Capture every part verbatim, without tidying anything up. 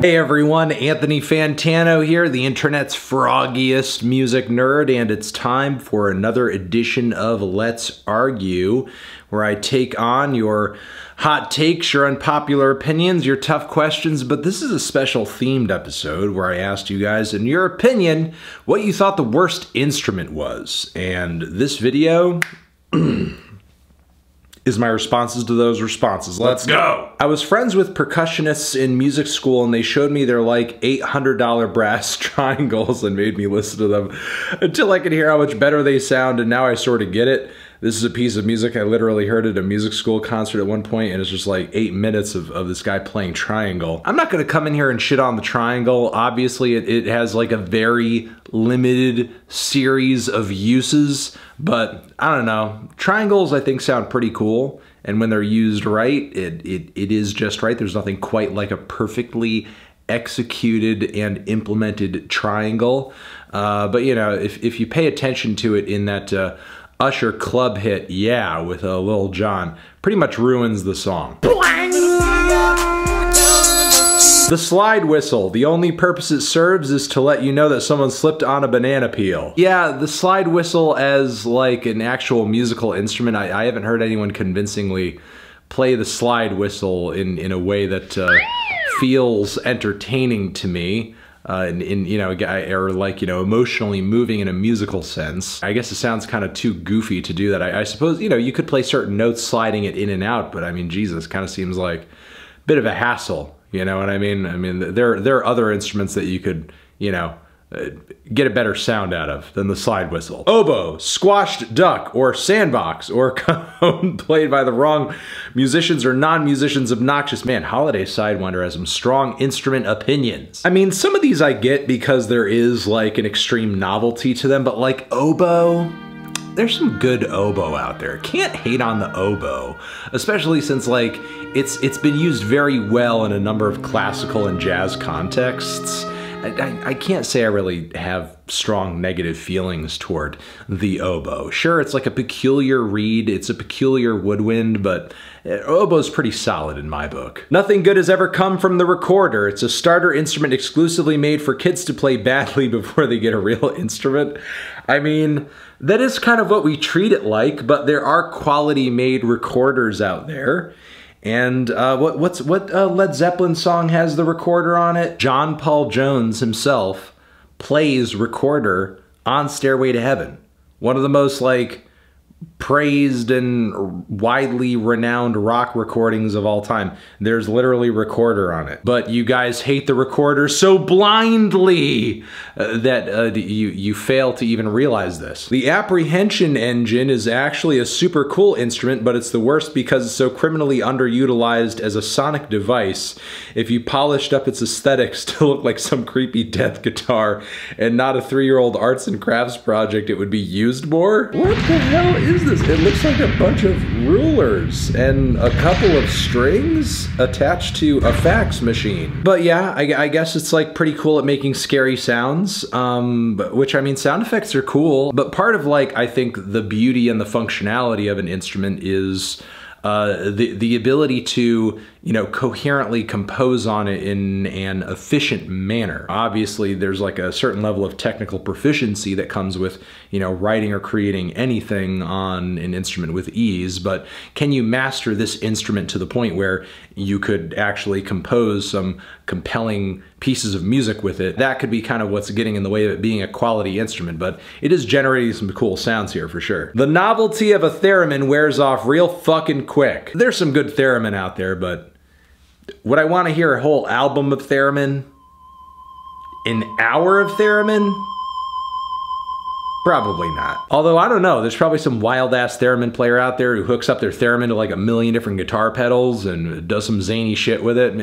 Hey everyone, Anthony Fantano here, the internet's froggiest music nerd, and it's time for another edition of Let's Argue, where I take on your hot takes, your unpopular opinions, your tough questions, but this is a special themed episode where I asked you guys, in your opinion, what you thought the worst instrument was, and this video is my responses to those responses. Let's go. I was friends with percussionists in music school and they showed me their like eight hundred dollar brass triangles and made me listen to them until I could hear how much better they sound, and now I sort of get it. This is a piece of music I literally heard at a music school concert at one point, and it's just like eight minutes of, of this guy playing triangle. I'm not gonna come in here and shit on the triangle. Obviously it, it has like a very limited series of uses, but I don't know. Triangles I think sound pretty cool, and when they're used right, it, it, it is just right. There's nothing quite like a perfectly executed and implemented triangle. Uh, but you know, if, if you pay attention to it in that uh, Usher club hit, yeah, with uh, Lil Jon, pretty much ruins the song. The slide whistle, the only purpose it serves is to let you know that someone slipped on a banana peel. Yeah, the slide whistle as like an actual musical instrument, I, I haven't heard anyone convincingly play the slide whistle in, in a way that uh, feels entertaining to me. Uh, in, in, you know, or like, you know, emotionally moving in a musical sense. I guess it sounds kind of too goofy to do that. I, I suppose, you know, you could play certain notes sliding it in and out, but I mean, Jesus, kind of seems like a bit of a hassle, you know what I mean? I mean, there, there are other instruments that you could, you know, uh, get a better sound out of than the slide whistle. Oboe, squashed duck, or sandbox, or cone played by the wrong musicians or non-musicians, obnoxious. Man, Holiday Sidewinder has some strong instrument opinions. I mean, some of these I get because there is like an extreme novelty to them, but like oboe, there's some good oboe out there. Can't hate on the oboe, especially since like it's it's been used very well in a number of classical and jazz contexts. I, I can't say I really have strong negative feelings toward the oboe. Sure, it's like a peculiar reed, it's a peculiar woodwind, but oboe's pretty solid in my book. Nothing good has ever come from the recorder. It's a starter instrument exclusively made for kids to play badly before they get a real instrument. I mean, that is kind of what we treat it like, but there are quality-made recorders out there. And uh, what, what's, what uh, Led Zeppelin song has the recorder on it? John Paul Jones himself plays recorder on Stairway to Heaven. One of the most like praised and widely renowned rock recordings of all time. There's literally recorder on it. But you guys hate the recorder so blindly uh, that uh, you, you fail to even realize this. The apprehension engine is actually a super cool instrument, but it's the worst because it's so criminally underutilized as a sonic device. If you polished up its aesthetics to look like some creepy death guitar and not a three-year-old arts and crafts project, it would be used more? What the hell is this? It looks like a bunch of rulers and a couple of strings attached to a fax machine. But yeah, I, I guess it's like pretty cool at making scary sounds, um, but, which I mean, sound effects are cool, but part of like, I think the beauty and the functionality of an instrument is uh, the, the ability to, you know, coherently compose on it in an efficient manner. Obviously, there's like a certain level of technical proficiency that comes with, you know, writing or creating anything on an instrument with ease, but can you master this instrument to the point where you could actually compose some compelling pieces of music with it? That could be kind of what's getting in the way of it being a quality instrument, but it is generating some cool sounds here for sure. The novelty of a theremin wears off real fucking quick. There's some good theremin out there, but would I want to hear a whole album of theremin? An hour of theremin? Probably not. Although, I don't know, there's probably some wild-ass theremin player out there who hooks up their theremin to like a million different guitar pedals and does some zany shit with it.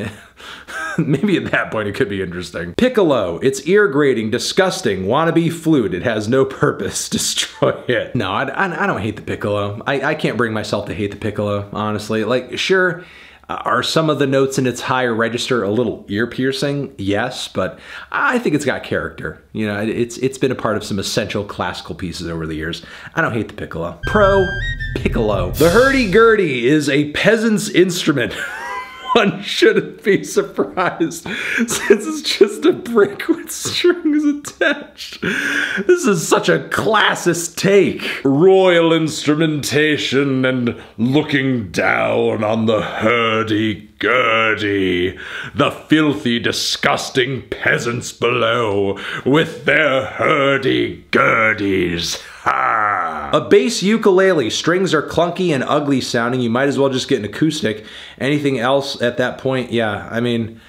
Maybe at that point it could be interesting. Piccolo, it's ear-grating, disgusting, wannabe flute. It has no purpose, destroy it. No, I, I, I don't hate the piccolo. I, I can't bring myself to hate the piccolo, honestly. Like, sure, uh, are some of the notes in its higher register a little ear-piercing? Yes, but I think it's got character. You know, it, it's it's been a part of some essential classical pieces over the years. I don't hate the piccolo. Pro piccolo. The hurdy-gurdy is a peasant's instrument. one shouldn't be surprised since it's just a brick with strings attached. This is such a classist take. Royal instrumentation and looking down on the hurdy-gurdy, the filthy, disgusting peasants below with their hurdy-gurdies. Ha! A bass ukulele. Strings are clunky and ugly sounding. You might as well just get an acoustic. Anything else at that point? Yeah, I mean,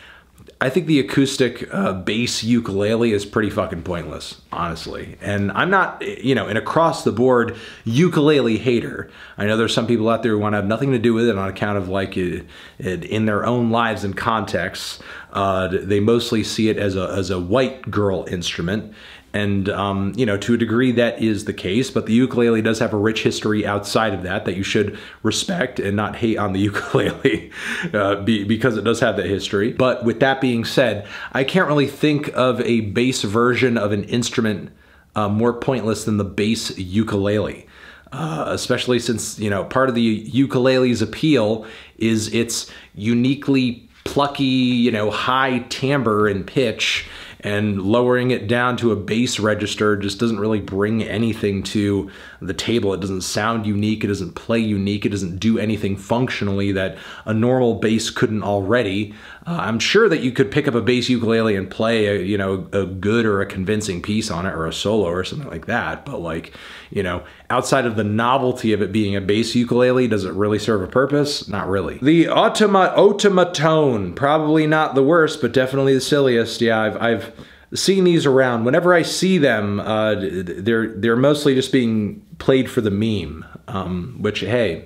I think the acoustic uh, bass ukulele is pretty fucking pointless, honestly. And I'm not, you know, an across-the-board ukulele hater. I know there's some people out there who want to have nothing to do with it on account of, like, it, it, in their own lives and contexts. Uh, they mostly see it as a, as a white girl instrument. And, um, you know, to a degree that is the case, but the ukulele does have a rich history outside of that that you should respect and not hate on the ukulele uh, be, because it does have that history. But with that being said, I can't really think of a bass version of an instrument uh, more pointless than the bass ukulele, uh, especially since, you know, part of the ukulele's appeal is its uniquely plucky, you know, high timbre and pitch. And lowering it down to a bass register just doesn't really bring anything to the table. It doesn't sound unique, it doesn't play unique, it doesn't do anything functionally that a normal bass couldn't already. Uh, I'm sure that you could pick up a bass ukulele and play a, you know, a good or a convincing piece on it, or a solo or something like that, but, like, you know, outside of the novelty of it being a bass ukulele, does it really serve a purpose? Not really. The otama otamatone, probably not the worst, but definitely the silliest. Yeah, I've, I've seen these around. Whenever I see them, uh, they're they're mostly just being played for the meme, um, which, hey,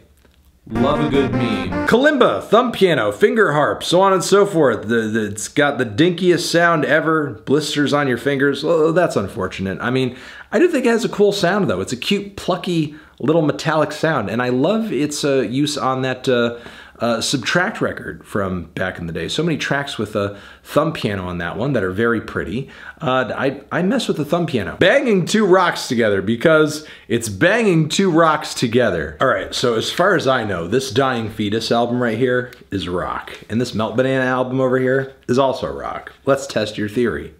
love a good meme. Kalimba, thumb piano, finger harp, so on and so forth. The, the, it's got the dinkiest sound ever, blisters on your fingers. Oh, that's unfortunate. I mean, I do think it has a cool sound, though. It's a cute, plucky, little metallic sound, and I love its uh, use on that uh, Uh, subtract record from back in the day. So many tracks with a thumb piano on that one that are very pretty. Uh, I, I mess with the thumb piano. Banging two rocks together, because it's banging two rocks together. All right, so as far as I know, this Dying Fetus album right here is rock. And this Melt Banana album over here is also rock. Let's test your theory.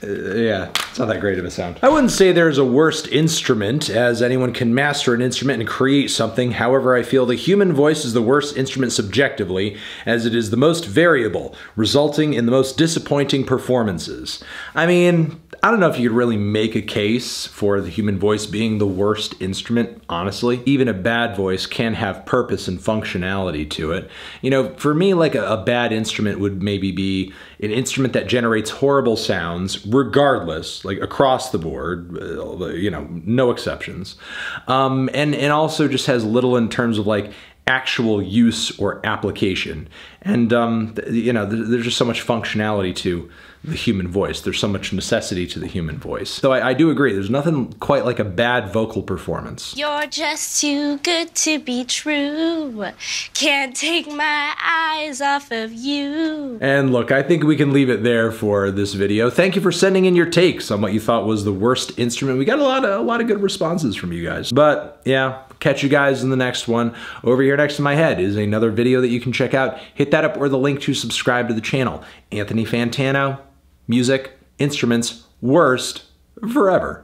Yeah, it's not that great of a sound. I wouldn't say there's a worst instrument, as anyone can master an instrument and create something. However, I feel the human voice is the worst instrument subjectively, as it is the most variable, resulting in the most disappointing performances. I mean, I don't know if you could really make a case for the human voice being the worst instrument, honestly. Even a bad voice can have purpose and functionality to it. You know, for me, like, a, a bad instrument would maybe be an instrument that generates horrible sounds, regardless, like, across the board, you know, no exceptions. Um, and, and also just has little in terms of, like, actual use or application. And, um, you know, there's just so much functionality to the human voice. There's so much necessity to the human voice. So I, I do agree, there's nothing quite like a bad vocal performance. You're just too good to be true. Can't take my eyes off of you. And look, I think we can leave it there for this video. Thank you for sending in your takes on what you thought was the worst instrument. We got a lot of, a lot of good responses from you guys. But, yeah, catch you guys in the next one. Over here next to my head is another video that you can check out. Hit that up or the link to subscribe to the channel. Anthony Fantano. Music, instruments, worst, forever.